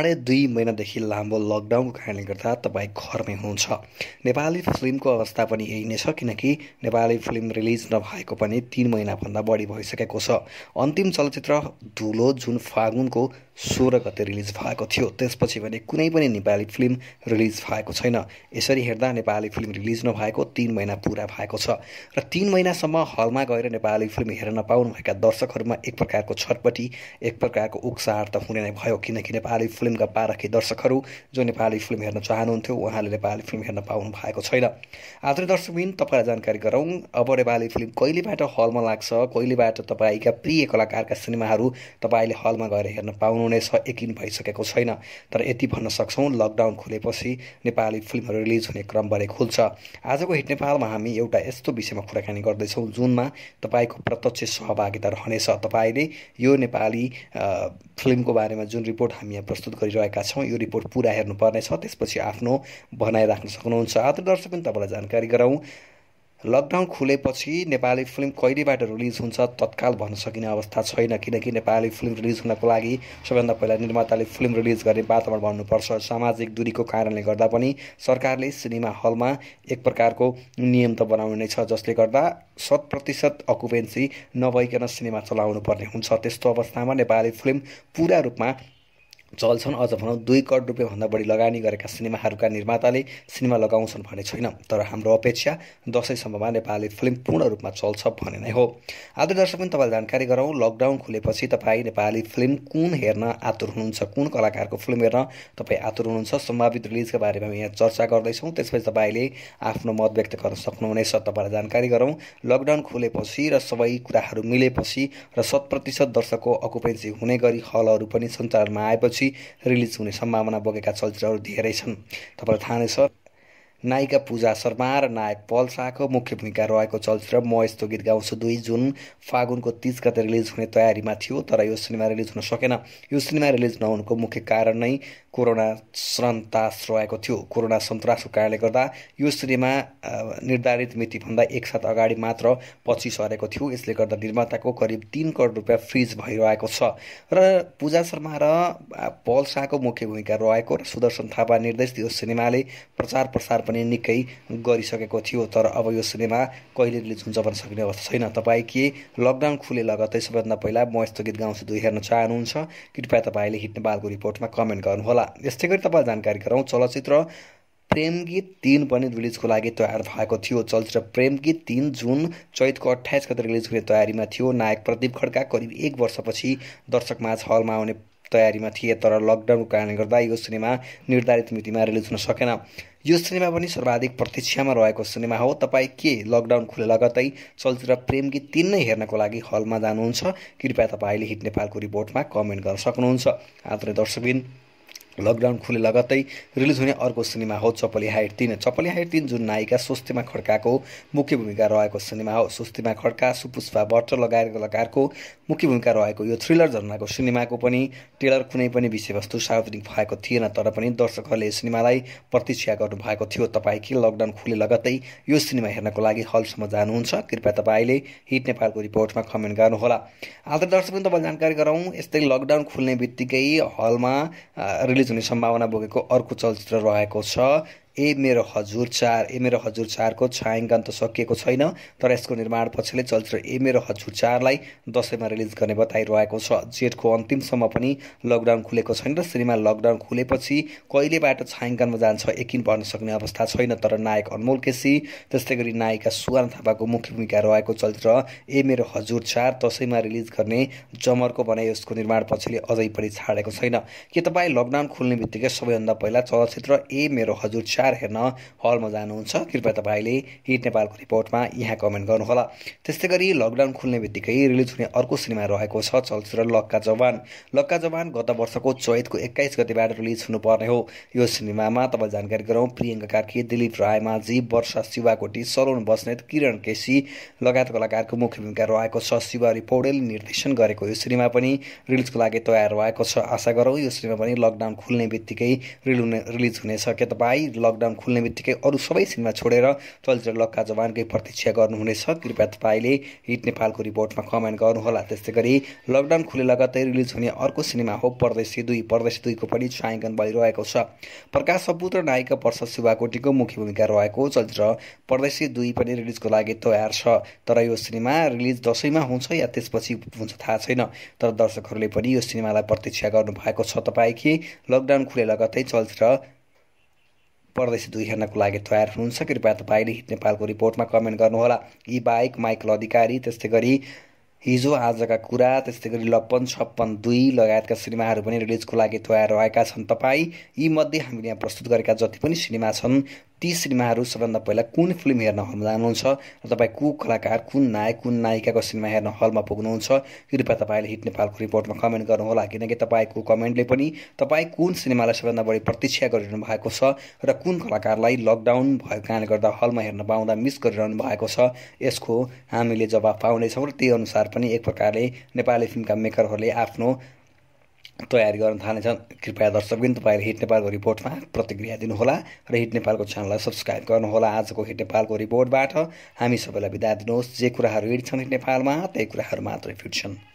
साढ़े दुई महीनादेखि लामो लकडाउनको कारणले गर्दा तपाईं घरमै हुनुहुन्छ। नेपाली फिल्मको अवस्था पनि यही नै छ, किनकि नेपाली फिल्म रिलिज नभएको पनि 3 महिनाभन्दा बढी भइसकेको छ। अन्तिम चलचित्र धुलो जुन फागुनको 16 गते रिलिज भएको थियो, त्यसपछि भने कुनै पनि नेपाली फिल्म रिलिज भएको छैन। यसरी हेर्दा नेपाली फिल्म रिलिज नभएको 3 महिना पूरा भएको छ र 3 महिनासम्म हलमा गएर नेपाली फिल्म हेर्न नपाउनुभएका दर्शकहरुमा एक प्रकारको छटपटी, एक प्रकारको उत्साह त हुने नै भयो, किनकि नेपाली फिल्मका पारखी दर्शकहरु जो नेपाली फिल्म हेर्न चाहनुहुन्थ्यो उहाँले नेपाली फिल्म हेर्न पाउनु भएको छैन। आदरणीय दर्शकबिन, तपाईलाई जानकारी गराउँ। अब नेपाली फिल्म कहिलेबाट हलमा लाग्छ, कहिलेबाट तपाईका प्रिय कलाकारका सिनेमाहरु तपाईले हलमा गएर हेर्न पाउनुहुनेछ यकिन भइसकेको छैन। तर यति भन्न सक्छौं, लकडाउन खुलेपछि नेपाली फिल्महरु रिलिज हुने क्रम बढे खुल्छ। आजको हिट नेपालमा हामी एउटा यस्तो विषयमा कुराकानी गर्दै छौं जुनमा तपाईको प्रत्यक्ष सहभागिता रहनेछ। तपाईले यो नेपाली फिल्मको बारेमा जुन रिपोर्ट हामी यहाँ प्रस्तुत गरिरहेका छौं, यो रिपोर्ट पूरा हेर्नु पर्ने छ, त्यसपछि आफ्नो भनाइ राख्न सक्नुहुन्छ। आदरणीय दर्शकबिन, तपाईलाई जानकारी गराउँ। लकडाउन खुलेपछि नेपाली फिल्म कहिलेबाट रिलिज हुन्छ तत्काल भन्न सकिने अवस्था छैन, किनकि नेपाली फिल्म रिलिज हुनको लागि सबैभन्दा पहिला निर्माताले फिल्म रिलिज गर्ने वातावरण बनाउनुपर्छ। सामाजिक दूरीको कारणले गर्दा पनि सरकारले सिनेमा हलमा एक प्रकारको नियम त बनाउनु नै छ, जसले गर्दा 100% अकुपेन्सी नभइकन सिनेमा चलाउनु पर्ने हुन्छ। त्यस्तो अवस्थामा नेपाली फिल्म पूरा रूपमा चल्छन्। अझ भनौं 2 करोड रुपैयाँ भन्दा बढी लगानी गरेका सिनेमाहरूका निर्माताले सिनेमा लगाउँछन् भने छैन, तर हाम्रो अपेक्षा दशैंसम्ममा नेपाली फिल्म पूर्ण रूपमा चल्छ भन्ने नै हो। आदरणीय दर्शकबिन, तपाईलाई जानकारी गराउँ। लकडाउन खुलेपछि तपाई नेपाली फिल्म कुन हेर्न आतुर हुनुहुन्छ, कुन कलाकारको फिल्म हेर्न तपाई आतुर हुनुहुन्छ, सम्भावित रिलिजका बारेमा हामी यहाँ चर्चा गर्दै छौं। त्यसपछि तपाईले आफ्नो मत व्यक्त गर्न सक्नुहुनेछ। तपाईलाई जानकारी गराउँ। लकडाउन खुलेपछि र सबै कुराहरू मिलेपछि र 100% दर्शकको अकुपेन्सी हुने गरी हलहरू पनि सञ्चालनमा आएपछि रिलिज हुने सम्भावना बोकेका चलचित्रहरू धेरै छन्। तपाईलाई थाहा नै छ, नायिका पूजा शर्मा र नायक पल शाहको मुख्य भूमिका रहेको चलचित्र म यस्तो गीत गाउँछु 2 जुन फागुनको 30 गते रिलिज हुने तयारीमा थियो, तर यो सिनेमा रिलिज हुन सकेन। यो सिनेमा रिलिज नहुनुको मुख्य कारण नै कोरोना सन्तास रहेको थियो। कोरोना सन्तासको कारणले गर्दा यो सिनेमा निर्धारित मिति भन्दा एक साथ अगाडि मात्र पछि सरेको थियो। यसले गर्दा निर्माताको करिब 3 करोड रुपैयाँ फ्रिज भइरहेको छ र पूजा शर्मा र पल शाहको मुख्य भूमिका रहेको र सुदर्शन थापा निर्देशित यो सिनेमाले प्रचार प्रसार निकै गरिसकेको थियो। तर अब यो सिनेमा कहिले रिलिज हुन्छ भन्न सक्ने अवस्था छैन। तपाई के लकडाउन खुले लगत्तै सबैभन्दा पहिला म यस्तो गीत गाउँछु 2 हेर्न चाहनुहुन्छ? कृपया तपाईले हिट नेपालको रिपोर्टमा कमेन्ट गर्नुहोला। यसै गरी तपाईलाई जानकारी गराउँ। चलचित्र प्रेमगीत 3 पनि रिलिजको लागि तयार भएको थियो। चलचित्र प्रेमगीत 3 जुन चैतको 28 गते रिलिज हुने तयारीमा थियो। नायक प्रदीप खड्का करिब 1 वर्षपछि दर्शकमाझ हलमा आउने तयारीमा थिए, तर लकडाउनको कारणले गर्दा यो सिनेमा निर्धारित मितिमा रिलिज हुन सकेन। यो सिनेमा पनि सर्वाधिक प्रतीक्षामा रहेको सिनेमा हो। तपाई के लकडाउन खुले लगत्तै चलचित्र प्रेमगीत 3 नै हेर्नको लागि हलमा जानुहुन्छ? कृपया तपाईले हिट नेपालको रिपोर्टमा कमेन्ट गर्न सक्नुहुन्छ। आदरणीय दर्शकबिन, लकडाउन खुले लगत्तै रिलिज हुने अर्को सिनेमा हो चपली हाइट 3। चपली हाइट 3 जुन नायिका सुस्तिमा खड्काको मुख्य भूमिका रहेको सिनेमा हो। सुस्तिमा खड्का, सुपुष्पा लगायतका कलाकारको मुख्य भूमिका रहेको यो थ्रिलर जन्नाको सिनेमाको पनि ट्रेलर कुनै पनि विषयवस्तु सार्वजनिक भएको थिएन, तर पनि दर्शकहरूले सिनेमालाई प्रतीक्षा गर्नु भएको थियो। तपाईले लकडाउन खुले लगत्तै यो सिनेमा हेर्नको लागि हलसम्म जानुहुन्छ? कृपया तपाईले हिट नेपालको रिपोर्टमा कमेन्ट गर्नुहोला। आदरणीय दर्शकबिन, तपाईलाई जानकारी गराउँ। यस्तै लकडाउन खुल्नेबित्तिकै हलमा जुन सम्भावना बोकेको अर्को चलचित्र रहेको छ मेरो हजूर 4। मेरो हजूर 4 को छायाङ्कन त सकिएको छैन, तर यसको निर्माण पछिले चलचित्र मेरो हजूर 4 लाई दशैंमा रिलिज गर्ने बताइरहेको छ। जेठको अन्तिमसम्म पनि लकडाउन खुलेको छैन र सिनेमा लकडाउन खुलेपछि कहिलेबाट छायाङ्कनमा जान्छ यकिन भन्न सक्ने अवस्था छैन। तर नायक अनमोल केसी, त्यसै गरी नायिका सुहाना थापाको मुख्य भूमिका रहेको चलचित्र मेरो हजूर 4 दशैंमा रिलिज गर्ने जमर्को बनाइ यसको निर्माण पछिले अझै पनि छाडेको छैन। के तपाईँ लकडाउन खुल्ने बित्तिकै सबैभन्दा पहिला चलचित्र मेरो हजूर 4 हेर्न हलमा जानुहुन्छ? कृपया तपाईले हिट नेपालको रिपोर्टमा यहाँ कमेन्ट गर्नुहोला। त्यस्तै गरी लकडाउन खुल्ने बित्तिकै रिलिज हुने अर्को सिनेमा रहेको छ चलचित्र लक्का जवान। गत वर्षको चैतको 21 गतेबाट रिलिज हुनुपर्ने हो। यो सिनेमामा तपाईलाई जानकारी गराउँ। प्रियंका कार्की, दिलीप राय, माझी वर्षा, शिवा कोटी, सरोन बस्नेत, किरण केसी लगायत कलाकारको मुख्य भूमिका रहेको छ। शिवा पौडेल निर्देशन गरेको यो सिनेमा पनि रिलिजको लागि तयार भएको छ। आशा गरौँ यो सिनेमा पनि लकडाउन खुल्ने बित्तिकै रिलिज हुनेछ। के तपाईँ लकडाउन खुल्ने बित्तिकै अरू सबै सिनेमा छोडेर चलचित्र लक्का जवानकै प्रतीक्षा गर्नुहुनेछ। कृपया तपाईले हिट नेपालको रिपोर्टमा कमेन्ट गर्नुहोला। त्यसैगरी लकडाउन खुले लगत्तै रिलिज हुने अर्को सिनेमा हो परदेशी दुईको पनि छायाङ्कन भइरहेको छ। प्रकाश सपुत र नायिका पर्सा शिवा कोटीको मुख्य भूमिका रहेको चलचित्र परदेशी दुई पनि रिलिजको लागि तयार छ। तर यो सिनेमा रिलिज दशैंमा हुन्छ या त्यसपछि हुन्छ थाहा छैन। तर दर्शकहरूले पनि यो सिनेमालाई प्रतीक्षा गर्नु भएको छ। तपाईंले लकडाउन खुले लगत्तै चलचित्र परदेशी दुई हेर्नको लागि तयार हुनुहुन्छ। कृपया तपाईले हिट नेपालको रिपोर्टमा कमेन्ट गर्नुहोला। यी बाहेक माइकल अधिकारी, त्यसैगरी हिजो आजका कुरा, त्यसैगरी लप्पन छप्पन दुई लगायतका सिनेमाहरू पनि रिलिजको लागि तयार रहेका छन्। तपाईँ यी मध्ये हामीले यहाँ प्रस्तुत गरेका जति पनि सिनेमा छन् ती सिनेमाहरू सबभन्दा पहिला कुन फिल्म हेर्न हल जानुहुन्छ र तपाईँ को कलाकार, कुन नायक, कुन नायिकाको सिनेमा हेर्न हलमा पुग्नुहुन्छ कृपया तपाईँले हिट नेपालको रिपोर्टमा कमेन्ट गर्नुहोला। किनकि तपाईँको कमेन्टले पनि तपाईँ कुन सिनेमालाई सबभन्दा बढी प्रतीक्षा गरिरहनु भएको छ र कुन कलाकारलाई लकडाउन भएको कारणले गर्दा हलमा हेर्न पाउँदा मिस गरिरहनु भएको छ, यसको हामीले जवाब पाउनेछौँ। र त्यही अनुसार पनि एक प्रकारले नेपाली फिल्मका मेकरहरूले आफ्नो तयारी गर्न थाल्नेछन्। कृपया दर्शकबिन तपाईले हिट नेपालको रिपोर्टमा प्रतिक्रिया दिनुहोला र हिट नेपालको च्यानललाई सब्स्क्राइब गर्नुहोला। आजको हिट नेपालको रिपोर्टबाट हामी सबैलाई बिदा दिनुहोस्। जे कुराहरू हिट छन् हिट नेपालमा त्यही कुराहरू मात्रै फिट छन्।